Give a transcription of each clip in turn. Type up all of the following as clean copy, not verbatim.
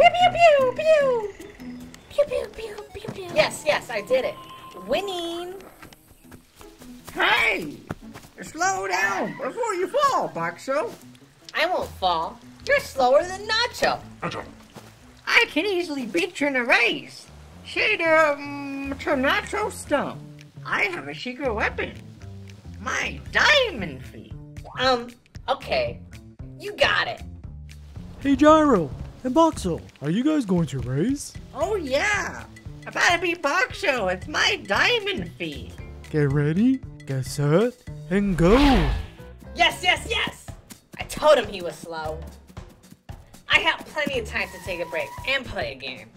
Pew, pew, pew. Pew, pew, pew, pew, pew. Yes, yes, I did it. Winning. Hey, slow down before you fall, Boxo. I won't fall. You're slower than Nacho. Nacho. I can easily beat you in a race. Shade to Nacho Stump. I have a secret weapon. My diamond feet. Okay. You got it. Hey, Gyro and Boxo, are you guys going to race? Oh, yeah. I'm about to beat Boxo with my diamond feet. Get ready, get set, and go. Yes, yes, yes. I told him he was slow. I have plenty of time to take a break and play a game.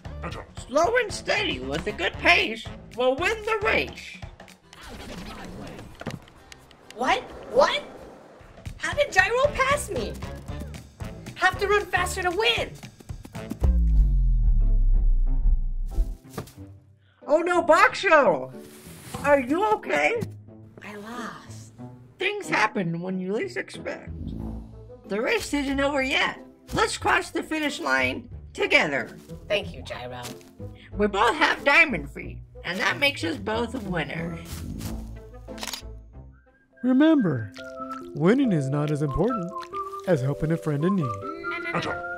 Slow and steady with a good pace will win the race. What? What? How did Gyro pass me? Have to run faster to win. Oh no, Boxo! Are you okay? I lost. Things happen when you least expect. The race isn't over yet. Let's cross the finish line together. Thank you, Gyro. We both have diamond feet, and that makes us both winners. Remember, winning is not as important as helping a friend in need.